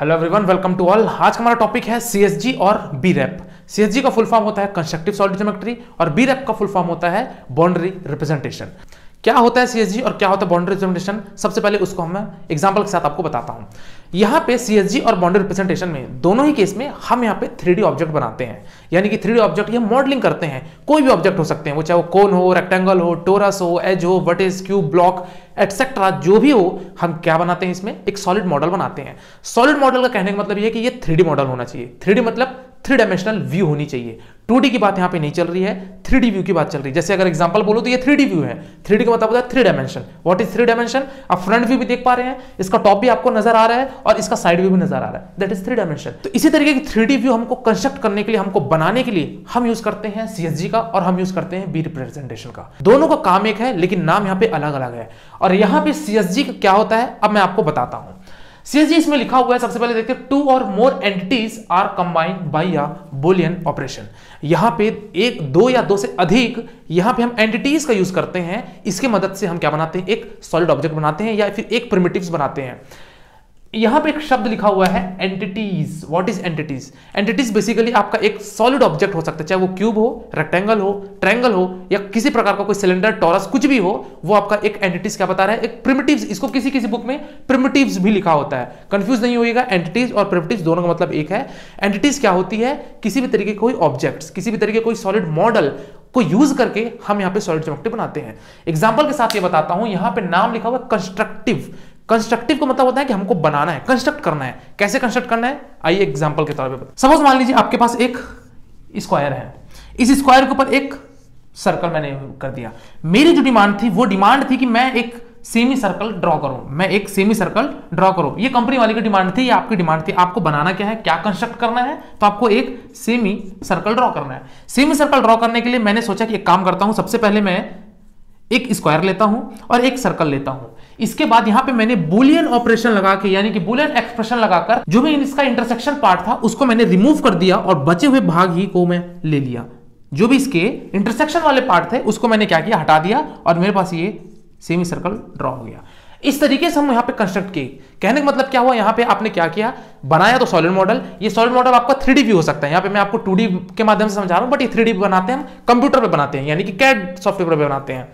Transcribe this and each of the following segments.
Hello everyone, welcome to all. आज का हमारा टॉपिक है सीएसजी और बी-रेप। सीएसजी का फुल फॉर्म होता है कंस्ट्रक्टिव सॉलिड ज्योमेट्री और बी-रेप का फुल फॉर्म होता है बाउंड्री रिप्रेजेंटेशन। क्या होता है सीएसजी और क्या होता है बाउंड्री रिप्रेजेंटेशन, सबसे पहले उसको मैं एग्जांपल के साथ आपको बताता हूँ। यहाँ पे सीएसजी और बाउंड्री रिप्रेजेंटेशन में दोनों ही केस में हम यहाँ पे 3D ऑब्जेक्ट बनाते हैं, यानी कि 3D ऑब्जेक्ट ये मॉडलिंग करते हैं। कोई भी ऑब्जेक्ट हो सकते हैं, वो चाहे वो कोन हो, रेक्टेंगल हो, टोरस हो, एज हो, वर्टेक्स, क्यूब, ब्लॉक, एटसेट्रा, जो भी हो। हम क्या बनाते हैं इसमें, एक सॉलिड मॉडल बनाते हैं। सॉलिड मॉडल का कहने का मतलब ये है कि ये 3D मॉडल होना चाहिए। 3D मतलब 3 डायमेंशनल व्यू होनी चाहिए। 2D की बात यहाँ पे नहीं चल रही है, 3D व्यू की बात चल रही है। जैसे अगर एग्जांपल बोलो तो ये 3D व्यू है। 3D का मतलब होता है 3 डायमेंशन। What is 3 dimension? आप फ्रंट व्यू भी देख पा रहे हैं, इसका टॉप भी आपको नजर आ रहा है और इसका साइड व्यू भी नजर आ रहा है, दैट इज 3 डायमेंशन। तो इसी तरीके की 3D व्यू हमको कंस्ट्रक्ट करने के लिए, हमको बनाने के लिए हम यूज करते हैं सीएसजी का और हम यूज करते हैं बी रिप्रेजेंटेशन का। दोनों का काम एक है, लेकिन नाम यहाँ पे अलग अलग है। और यहाँ पे सीएसजी का क्या होता है अब मैं आपको बताता हूँ। सीएसजी इसमें लिखा हुआ है, सबसे पहले देखते हैं, 2 और more entities are combined by a Boolean operation. यहां पे 1, 2 या 2 से अधिक यहां पे हम एंटिटीज का यूज करते हैं। इसके मदद से हम क्या बनाते हैं, एक सॉलिड ऑब्जेक्ट बनाते हैं या फिर एक प्रिमिटिव्स बनाते हैं। यहां पे एक शब्द लिखा हुआ है entities. What is entities? Entities basically आपका एक सॉलिड ऑब्जेक्ट हो सकता है, चाहे वो क्यूब हो, रेक्टेंगल हो, ट्रायंगल हो या किसी प्रकार का कोई सिलेंडर, टॉरस, कुछ भी हो, वो आपका एक एंटिटीज क्या बता रहा है, एक प्रिमिटिव्स। इसको किसी किसी बुक में प्रिमिटिव्स भी लिखा होता है, कंफ्यूज नहीं होइएगा। एंटिटीज और प्रिमिटिव्स दोनों का मतलब एक है। एंटिटीज क्या होती है, किसी भी तरीके कोई ऑब्जेक्ट्स, किसी भी तरीके कोई सॉलिड मॉडल को यूज करके हम यहाँ पे सॉलिड ज्योमेट्री बनाते हैं। एग्जाम्पल के साथ ये बताता हूँ, यहाँ पे नाम लिखा हुआ कंस्ट्रक्टिव। कंस्ट्रक्टिव को मतलब होता है कि हमको बनाना है, कंस्ट्रक्ट करना है। कैसे कंस्ट्रक्ट करना है, आइए एग्जांपल के तौर पे। सपोज मान लीजिए आपके पास एक स्क्वायर है, इस स्क्वायर के ऊपर एक सर्कल मैंने कर दिया। मेरी जो डिमांड थी, वो डिमांड थी कि मैं एक सेमी सर्कल ड्रॉ करूं, मैं एक सेमी सर्कल ड्रॉ करूं। ये कंपनी वाले की डिमांड थी, ये आपकी डिमांड थी। आपको बनाना क्या है, क्या कंस्ट्रक्ट करना है, तो आपको एक सेमी सर्कल ड्रॉ करना है। सेमी सर्कल ड्रॉ करने के लिए मैंने सोचा कि एक काम करता हूं, सबसे पहले मैं एक स्क्वायर लेता हूं और एक सर्कल लेता हूं। इसके बाद यहां पे मैंने बूलियन ऑपरेशन लगा के, यानी कि बूलियन एक्सप्रेशन लगाकर जो भी इसका इंटरसेक्शन पार्ट था उसको मैंने रिमूव कर दिया और बचे हुए भाग ही को मैं ले लिया। जो भी इसके इंटरसेक्शन वाले पार्ट थे उसको मैंने क्या किया, हटा दिया और मेरे पास ये सेमी सर्कल ड्रॉ हो गया। इस तरीके से हम यहाँ पे कंस्ट्रक्ट किए। कहने का मतलब क्या हुआ, यहाँ पे आपने क्या किया, बनाया तो सॉलिड मॉडल। ये सॉलिड मॉडल आपका 3D व्यू हो सकता है। यहाँ पे मैं आपको 2D के माध्यम से समझा रहा हूँ, बट ये 3D बनाते हैं, हम कंप्यूटर पे बनाते हैं, यानी कि कैड सॉफ्टवेयर पे बनाते हैं।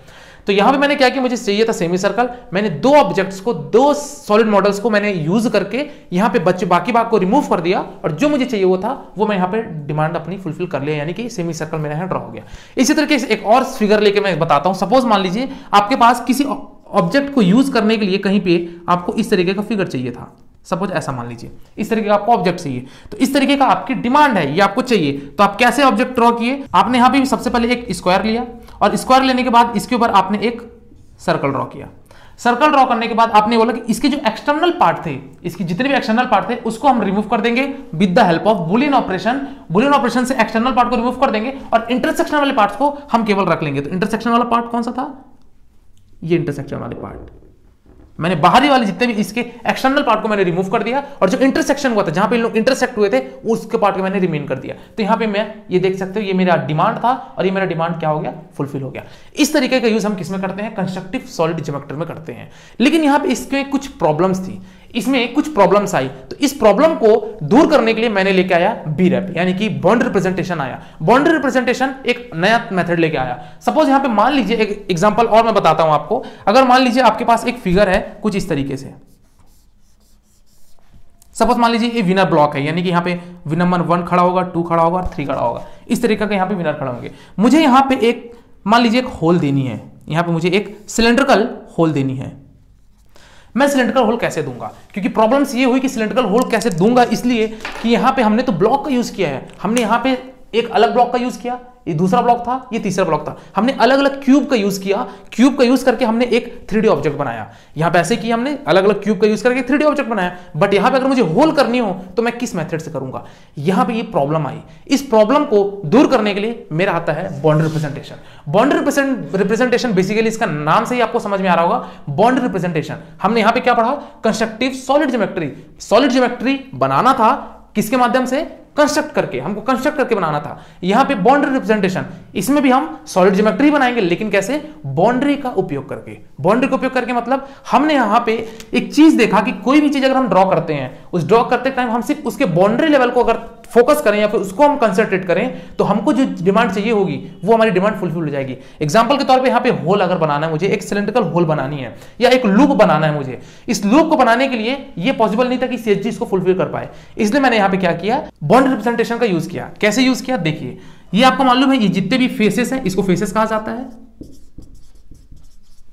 तो यहाँ पे मैंने क्या किया, मुझे चाहिए था सेमी सर्कल। मैंने 2 ऑब्जेक्ट्स को, 2 सॉलिड मॉडल्स को मैंने यूज करके यहाँ पे बच्चे बाकी भाग को रिमूव कर दिया और जो मुझे चाहिए वो था, वो मैं यहाँ पे डिमांड अपनी फुलफिल कर लिया, यानी कि सेमी सर्कल मेरा यहाँ ड्रॉ हो गया। इसी तरीके से एक और फिगर लेके मैं बताता हूँ। सपोज मान लीजिए आपके पास किसी ऑब्जेक्ट को यूज करने के लिए कहीं पे आपको इस तरीके का फिगर चाहिए था। सपोज ऐसा मान लीजिए, इस तरीके का आपको ऑब्जेक्ट चाहिए, तो इस तरीके का आपकी डिमांड है, ये आपको चाहिए। तो आप कैसे ऑब्जेक्ट ड्रॉ किए, आपने यहाँ पे सबसे पहले एक स्क्वायर लिया और स्क्वायर लेने के बाद इसके ऊपर आपने एक सर्कल ड्रॉ किया। सर्कल ड्रॉ करने के बाद आपने बोला कि इसके जो एक्सटर्नल पार्ट थे, इसके जितने भी एक्सटर्नल पार्ट थे उसको हम रिमूव कर देंगे with the help of Boolean operation. Boolean operation से एक्सटर्नल पार्ट को रिमूव कर देंगे और इंटरसेक्शन वाले पार्ट्स को हम केवल रख लेंगे। तो इंटरसेक्शन वाला पार्ट कौन सा था, ये इंटरसेक्शन वाले पार्ट। मैंने बाहरी वाले जितने भी इसके एक्सटर्नल पार्ट को मैंने रिमूव कर दिया और जो इंटरसेक्शन हुआ था, जहां पे इन लोग इंटरसेक्ट हुए थे, उसके पार्ट को मैंने रिमेन कर दिया। तो यहां पे मैं ये देख सकते हो, ये मेरा डिमांड था और ये मेरा डिमांड क्या हो गया, फुलफिल हो गया। इस तरीके का यूज हम किसमें करते हैं, कंस्ट्रक्टिव सॉलिड ज्योमेट्री में करते हैं। लेकिन यहाँ पे इसमें कुछ प्रॉब्लम्स थी, इसमें कुछ प्रॉब्लम्स आई। तो इस प्रॉब्लम को दूर करने के लिए मैंने लेके आया बी-रेप, यानी कि बाउंड्री रिप्रेजेंटेशन आया। बाउंड्री रिप्रेजेंटेशन एक नया मेथड लेके आया। सपोज यहाँ पे मान लीजिए एक एग्जांपल और मैं बताता हूं आपको। अगर मान लीजिए आपके पास एक फिगर है कुछ इस तरीके से, सपोज मान लीजिए ये विनर ब्लॉक है, यानी कि यहाँ पे विनर नंबर 1 खड़ा होगा, 2 खड़ा होगा, 3 खड़ा होगा, इस तरीके का यहाँ पे विनर खड़ा होंगे। मुझे यहाँ पे एक मान लीजिए एक होल देनी है, यहाँ पे मुझे एक सिलेंड्रिकल होल देनी है। मैं सिलेंड्रिकल होल कैसे दूंगा, क्योंकि प्रॉब्लम्स ये हुई कि सिलेंड्रिकल होल कैसे दूंगा, इसलिए कि यहाँ पे हमने तो ब्लॉक का यूज किया है, हमने यहाँ पे एक अलग ब्लॉक का यूज किया, ये दूसरा ब्लॉक था, ये तीसरा ब्लॉक था, हमने अलग अलग क्यूब का यूज किया। क्यूब का यूज करके हमने एक 3D ऑब्जेक्ट बनाया। यहाँ पे ऐसे कि हमने अलग अलग क्यूब का यूज करके 3D ऑब्जेक्ट बनाया, बट यहाँ पे अगर मुझे होल करनी हो तो मैं किस मेथड से करूंगा, यहाँ पे ये प्रॉब्लम आई। इस प्रॉब्लम को दूर करने के लिए मेरा आता है boundary representation. Boundary representation basically इसका नाम से ही आपको समझ में आ रहा होगा, बाउंड्री रिप्रेजेंटेशन। हमने यहाँ पे क्या पढ़ा, constructive solid geometry. Solid geometry बनाना था किसके माध्यम से, हमको कंस्ट्रक्ट करके बनाना था। यहां पे बाउंड्री रिप्रेजेंटेशन, इसमें भी हम सॉलिड ज्योमेट्री बनाएंगे, लेकिन कैसे? बाउंड्री का उपयोग करके। बाउंड्री का उपयोग करके मतलब हमने यहां पे एक चीज देखा कि कोई भी चीज अगर हम ड्रॉ करते हैं, उस ड्रॉ करते टाइम हम सिर्फ उसके बाउंड्री लेवल को अगर फोकस करें या फिर उसको हम कंसंट्रेट करें तो हमको जो डिमांड चाहिए होगी वो हमारी डिमांड फुलफिल हो जाएगी। एग्जांपल के तौर पे यहाँ पे होल अगर बनाना है, मुझे एक सिलेंड्रिकल होल बनानी है या एक लूप बनाना है, मुझे इस लूप को बनाने के लिए ये पॉसिबल नहीं था कि सीएसजी इसको फुलफिल कर पाए, इसलिए मैंने यहाँ पे क्या किया, बाउंड्री रिप्रेजेंटेशन का यूज किया। कैसे यूज किया देखिए, ये आपको मालूम है ये जितने भी फेसेस हैं इसको फेसेस कहा जाता है,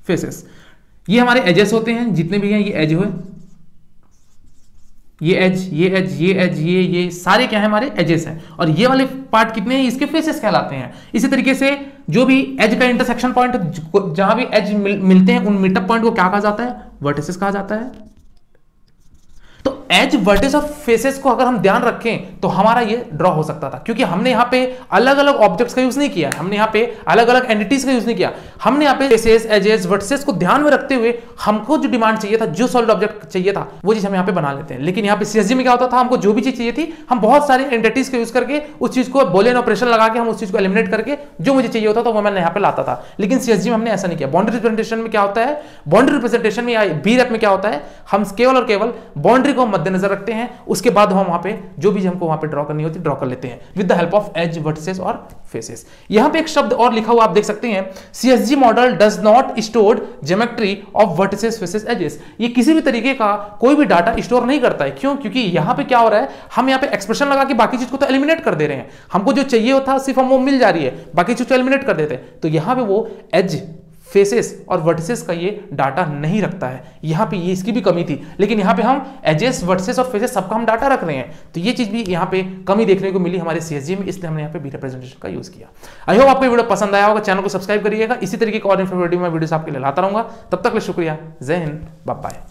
फेसेस। ये हमारे एजेस होते हैं जितने भी हैं, ये एज हुए, ये एज, ये एज, ये एज, ये सारे क्या है हमारे एजेस हैं, और ये वाले पार्ट कितने हैं इसके फेसेस कहलाते हैं। इसी तरीके से जो भी एज का इंटरसेक्शन पॉइंट, जहां भी एज मिलते हैं उन मीटअप पॉइंट को क्या कहा जाता है, वर्टिसेस कहा जाता है। तो एज, वर्टिस और फेसेस को अगर हम ध्यान रखें तो हमारा ये ड्रॉ हो सकता था, क्योंकि हमने यहाँ पे अलग अलग ऑब्जेक्ट्स का यूज नहीं किया, हमने यहाँ पे अलग अलग एंटिटीज का यूज नहीं किया, हमने यहाँ पे फेसेस, एजेस, वर्टिसेस को ध्यान में रखते हुए हमको जो डिमांड चाहिए था, जो सॉलिड ऑब्जेक्ट चाहिए था, वो चीज हम यहाँ पे बना लेते हैं। लेकिन यहाँ पे सीएसजी में क्या होता था, हमको जो भी चीज चाहिए थी हम बहुत सारे एंटिटीज का यूज करके उस चीज को बोलियन ऑपरेशन लगा के हम उस चीज को एलिमिनेट करके जो मुझे चाहिए होता था वो मैंने यहाँ पे लाता था। लेकिन सीएसजी में हमने ऐसा नहीं किया। बाउंड्री रिप्रेजेंटेशन में क्या होता है, बाउंड्री रिप्रेजेंटेशन में या बी-रेप में क्या होता है, हम केवल और केवल बाउंड्री को मद्देनजर रखते हैं, उसके बाद हम वहां पे जो भी हमको वहां पे ड्रॉ करनी होती ड्रॉ कर लेते हैं with the help of edge, vertices और फेसेस। यहां पे एक शब्द और लिखा हुआ आप देख सकते हैं, CSG model does not store geometry of vertices, faces, edges. ये किसी भी तरीके का कोई भी डाटा स्टोर नहीं करता है। क्यों? क्योंकि यहां पे क्या हो रहा है, हम यहां पे एक्सप्रेशन लगा के बाकी चीज को तो एलिमिनेट कर दे रहे हैं, हमको जो चाहिए था सिर्फ हम वो मिल जा रही है, बाकी चीज को एलिमिनेट कर देते हैं। तो यहां पे वो एज, फेसेस और वर्टिसेस का ये डाटा नहीं रखता है, यहाँ पे ये इसकी भी कमी थी। लेकिन यहाँ पे हम एजेस, वर्टिसेस और फेसेस सबका हम डाटा रख रहे हैं, तो ये चीज भी यहाँ पे कमी देखने को मिली हमारे सीएसजी में, इसलिए हमने यहाँ पे बी रिप्रेजेंटेशन का यूज किया। आई होप आपको ये वीडियो पसंद आया होगा, चैनल को सब्सक्राइब करिएगा, इसी तरीके का और इन्फॉर्मेटिव मैं वीडियोस आपके लिए लाता रहूंगा। तब तक के लिए शुक्रिया, जय हिंद, बाय बाय।